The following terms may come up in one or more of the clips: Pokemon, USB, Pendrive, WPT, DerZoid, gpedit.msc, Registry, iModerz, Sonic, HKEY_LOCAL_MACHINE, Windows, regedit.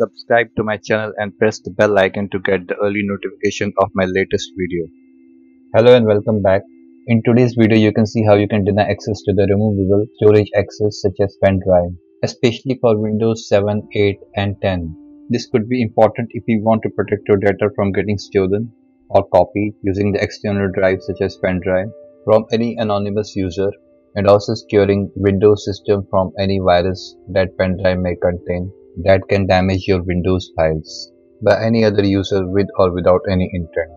Subscribe to my channel and press the bell icon to get the early notification of my latest video. Hello and welcome back. In today's video you can see how you can deny access to the removable storage access such as Pendrive, especially for Windows 7, 8 and 10. This could be important if you want to protect your data from getting stolen or copied using the external drive such as Pendrive from any anonymous user, and also securing Windows system from any virus that Pendrive may contain that can damage your Windows files by any other user with or without any intent.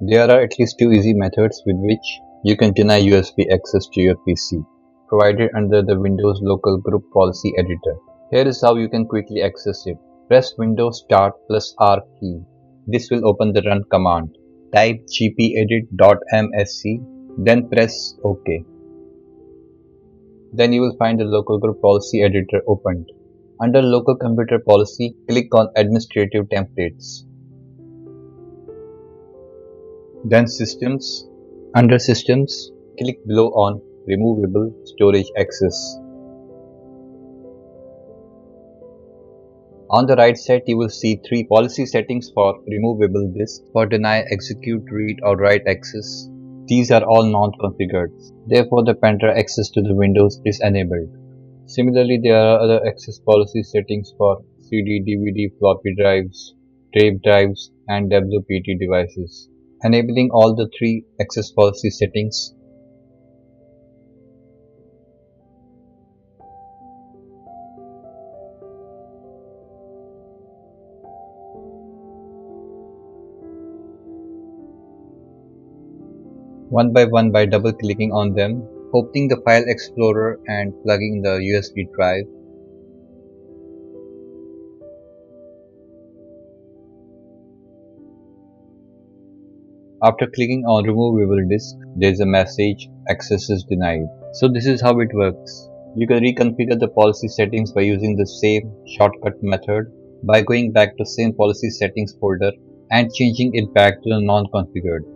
There are at least two easy methods with which you can deny USB access to your PC, provided under the Windows Local Group Policy Editor. Here is how you can quickly access it. Press Windows Start plus R key. This will open the run command. Type gpedit.msc, then press OK. Then you will find the Local Group Policy Editor opened. Under Local Computer Policy, click on Administrative Templates. Then Systems. Under Systems, click below on Removable Storage Access. On the right side, you will see three policy settings for removable disk for deny, execute, read or write access. These are all non-configured. Therefore, the Pendrive access to the Windows is enabled. Similarly, there are other access policy settings for CD, DVD, floppy drives, tape drives and WPT devices. Enabling all the three access policy settings one by one by double clicking on them, opening the file explorer and plugging the USB drive. After clicking on removable disk, there is a message access is denied. So this is how it works. You can reconfigure the policy settings by using the same shortcut method by going back to same policy settings folder and changing it back to the non-configured.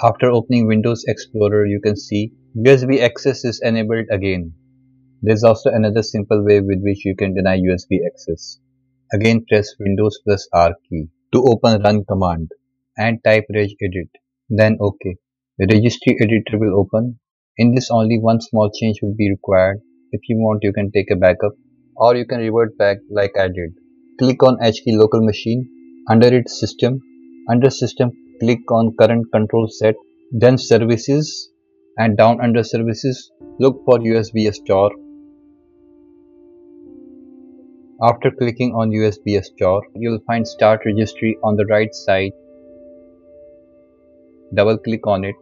After opening Windows Explorer, you can see USB access is enabled again. There is also another simple way with which you can deny USB access. Again press Windows plus R key to open run command and type regedit, then OK. The registry editor will open. In this only one small change will be required. If you want you can take a backup or you can revert back like I did. Click on HKEY local machine, under it system, under system click on current control set, then services and down under services look for USB store. After clicking on USB store, you will find Start Registry on the right side. Double click on it.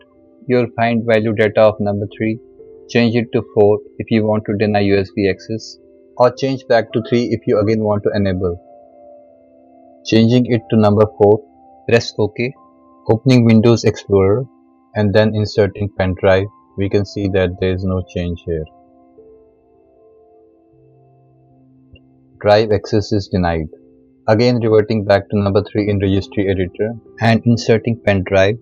You will find value data of number 3. Change it to 4 if you want to deny USB access, or change back to 3 if you again want to enable. Changing it to number 4, press OK. Opening Windows Explorer and then inserting Pendrive, we can see that there is no change here. Drive access is denied. Again reverting back to number 3 in registry editor and inserting Pendrive,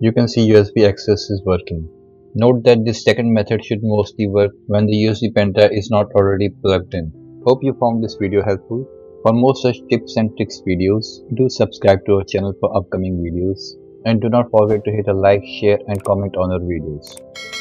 you can see USB access is working. Note that this second method should mostly work when the USB Pendrive is not already plugged in. Hope you found this video helpful. For more such tips and tricks videos, do subscribe to our channel for upcoming videos. And do not forget to hit a like, share and comment on our videos.